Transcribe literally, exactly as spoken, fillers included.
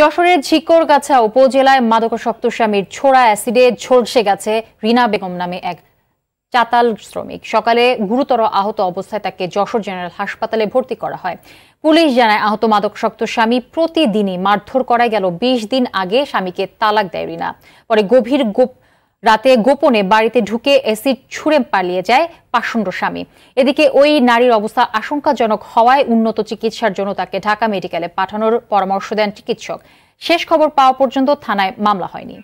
যশোরের ঝিকরগাছা উপজেলায় মাদকাসক্ত স্বামীর ছোড়া অ্যাসিডে ঝলসে গেছে রিনা বেগম নামে এক চাতাল শ্রমিক। সকালে গুরুতর আহত অবস্থায় তাকে যশোর জেনারেল হাসপাতালে ভর্তি করা হয়। পুলিশ জানায়, আহত মাদকাসক্ত স্বামী প্রতিদিনই মারধর করায় গেল বিশ দিন আগে স্বামীকে তালাক দেয় রিনা। পরে গভীর গোপ রাতে গোপনে বাড়িতে ঢুকে অ্যাসিড ছুঁড়ে পালিয়ে যায় পাষণ্ড স্বামী। এদিকে ওই নারীর অবস্থা আশঙ্কাজনক হওয়ায় উন্নত চিকিৎসার জন্য তাকে ঢাকা মেডিকেলে পাঠানোর পরামর্শ দেন চিকিৎসক। শেষ খবর পাওয়া পর্যন্ত থানায় মামলা হয়নি।